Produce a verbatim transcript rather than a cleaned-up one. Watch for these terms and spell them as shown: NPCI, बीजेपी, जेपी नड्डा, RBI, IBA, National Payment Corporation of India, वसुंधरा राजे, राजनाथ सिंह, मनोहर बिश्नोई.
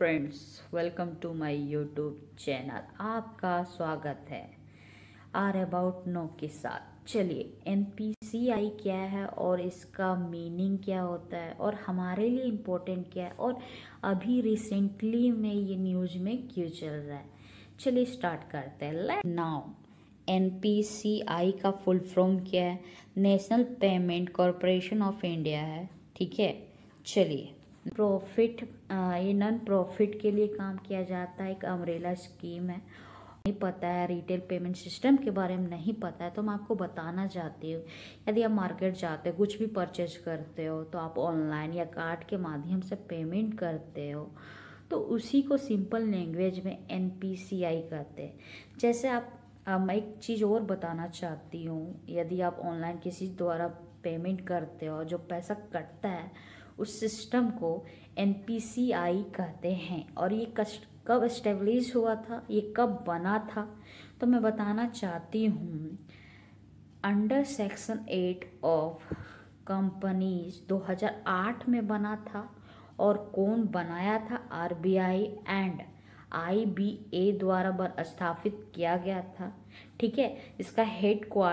Friends, welcome to my YouTube channel. आपका स्वागत है आर अबाउट नो के साथ। चलिए, एन पी सी आई क्या है और इसका मीनिंग क्या होता है और हमारे लिए इम्पोर्टेंट क्या है और अभी रिसेंटली में ये न्यूज़ में क्यों चल रहा है। चलिए स्टार्ट करते हैं। Let now N P C I का फुल फॉर्म क्या है? National payment corporation of India है, ठीक है। चलिए, प्रॉफिट, ये नॉन प्रॉफिट के लिए काम किया जाता है। एक अम्ब्रेला स्कीम है। नहीं पता है रिटेल पेमेंट सिस्टम के बारे में, नहीं पता है तो मैं आपको बताना चाहती हूँ। यदि आप मार्केट जाते हो, कुछ भी परचेज करते हो तो आप ऑनलाइन या कार्ड के माध्यम से पेमेंट करते हो, तो उसी को सिंपल लैंग्वेज में एन पी सी आई कहते हैं। जैसे आप मैं एक चीज़ और बताना चाहती हूँ, यदि आप ऑनलाइन किसी द्वारा पेमेंट करते हो, जो पैसा कटता है उस सिस्टम को एन पी सी आई कहते हैं। और ये कब इस्टेब्लिश हुआ था, ये कब बना था, तो मैं बताना चाहती हूँ। Under section eight of companies दो हज़ार आठ में बना था। और कौन बनाया था? R B I and I B A द्वारा स्थापित किया गया था, ठीक है। इसका हेड क्वार्टर